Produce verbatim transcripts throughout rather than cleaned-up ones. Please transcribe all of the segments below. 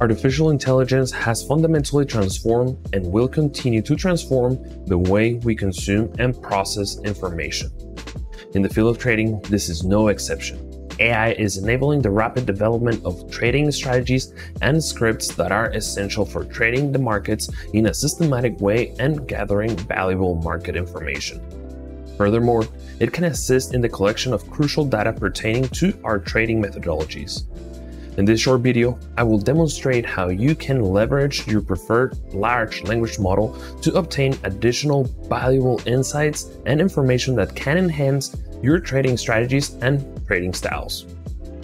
Artificial intelligence has fundamentally transformed and will continue to transform the way we consume and process information. In the field of trading, this is no exception. A I is enabling the rapid development of trading strategies and scripts that are essential for trading the markets in a systematic way and gathering valuable market information. Furthermore, it can assist in the collection of crucial data pertaining to our trading methodologies. In this short video, I will demonstrate how you can leverage your preferred large language model to obtain additional valuable insights and information that can enhance your trading strategies and trading styles.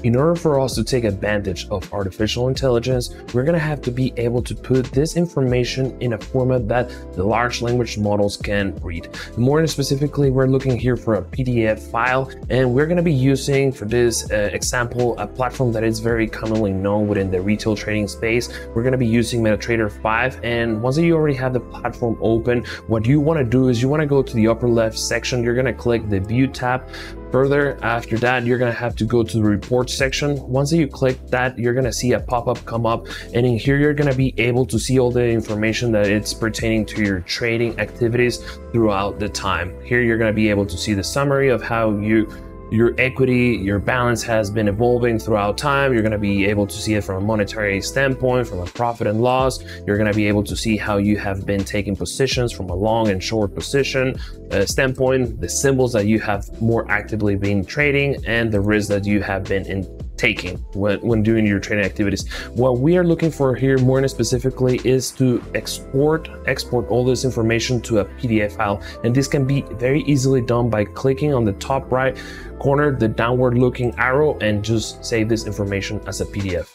In order for us to take advantage of artificial intelligence, we're going to have to be able to put this information in a format that the large language models can read. More specifically, we're looking here for a P D F file, and we're going to be using for this uh, example a platform that is very commonly known within the retail trading space. We're going to be using MetaTrader five, and once you already have the platform open, what you want to do is you want to go to the upper left section. You're going to click the View tab. Further, after that, you're going to have to go to the Reports section. Once you click that, you're going to see a pop-up come up, and in here you're going to be able to see all the information that it's pertaining to your trading activities throughout the time. Here you're going to be able to see the summary of how you your equity, your balance has been evolving throughout time. You're going to be able to see it from a monetary standpoint, from a profit and loss. You're going to be able to see how you have been taking positions from a long and short position uh, standpoint, the symbols that you have more actively been trading, and the risk that you have been in taking when, when doing your trading activities. What we are looking for here more specifically is to export export all this information to a P D F file, and this can be very easily done by clicking on the top right corner, the downward looking arrow, and just save this information as a P D F.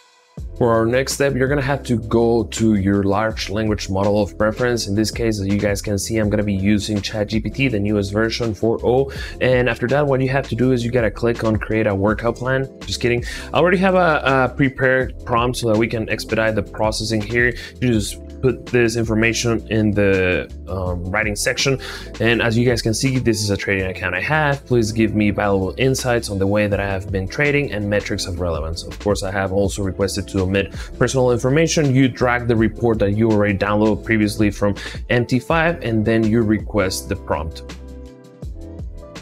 For our next step, you're going to have to go to your large language model of preference. In this case, as you guys can see, I'm going to be using ChatGPT, the newest version four point oh. And after that, what you have to do is you got to click on create a workout plan. Just kidding. I already have a, a prepared prompt so that we can expedite the processing here. You just put this information in the um, writing section. And as you guys can see, this is a trading account I have. Please give me valuable insights on the way that I have been trading and metrics of relevance. Of course, I have also requested to omit personal information. You drag the report that you already downloaded previously from M T five, and then you request the prompt.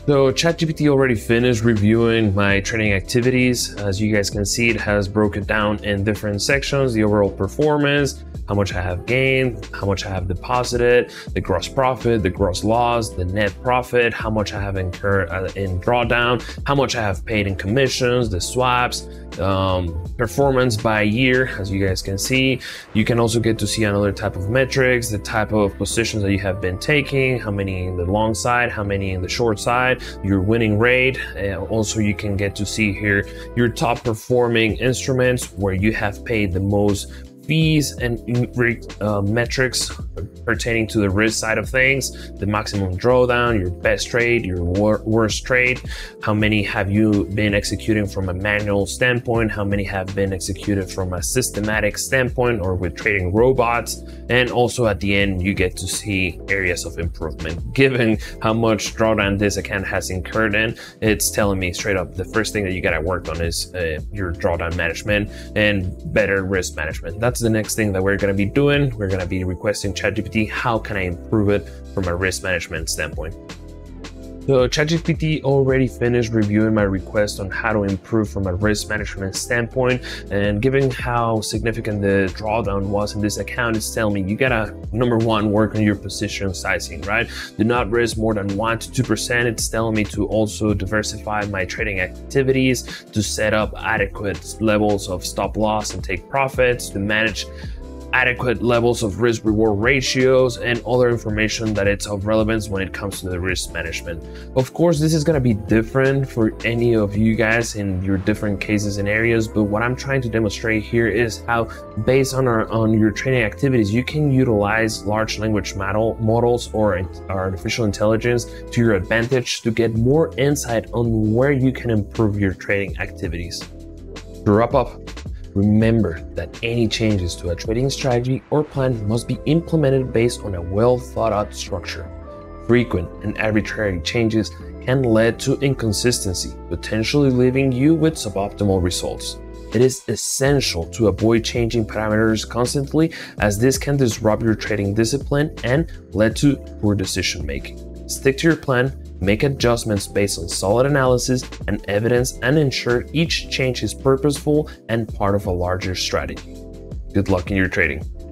So ChatGPT already finished reviewing my trading activities. As you guys can see, it has broken down in different sections: the overall performance, how much I have gained, how much I have deposited, the gross profit, the gross loss, the net profit, how much I have incurred in drawdown, how much I have paid in commissions, the swaps, um, performance by year. As you guys can see, you can also get to see another type of metrics, the type of positions that you have been taking, how many in the long side, how many in the short side, your winning rate. And also you can get to see here your top performing instruments, where you have paid the most fees, and uh, metrics pertaining to the risk side of things, the maximum drawdown, your best trade, your wor worst trade, how many have you been executing from a manual standpoint, how many have been executed from a systematic standpoint or with trading robots. And also at the end, you get to see areas of improvement. Given how much drawdown this account has incurred in, it's telling me straight up the first thing that you gotta work on is uh, your drawdown management and better risk management. That's the next thing that we're going to be doing. We're going to be requesting ChatGPT, how can I improve it from a risk management standpoint? So ChatGPT already finished reviewing my request on how to improve from a risk management standpoint, and given how significant the drawdown was in this account, it's telling me you gotta, number one, work on your position sizing, right? Do not risk more than one to two percent. It's telling me to also diversify my trading activities, to set up adequate levels of stop loss and take profits, to manage adequate levels of risk reward ratios, and other information that it's of relevance when it comes to the risk management. Of course, this is going to be different for any of you guys in your different cases and areas, but what I'm trying to demonstrate here is how, based on our, on your training activities, you can utilize large language model models or artificial intelligence to your advantage to get more insight on where you can improve your trading activities. To wrap up, remember that any changes to a trading strategy or plan must be implemented based on a well thought out structure. Frequent and arbitrary changes can lead to inconsistency, potentially leaving you with suboptimal results. it is essential to avoid changing parameters constantly, as this can disrupt your trading discipline and lead to poor decision making. Stick to your plan, make adjustments based on solid analysis and evidence, and ensure each change is purposeful and part of a larger strategy. Good luck in your trading.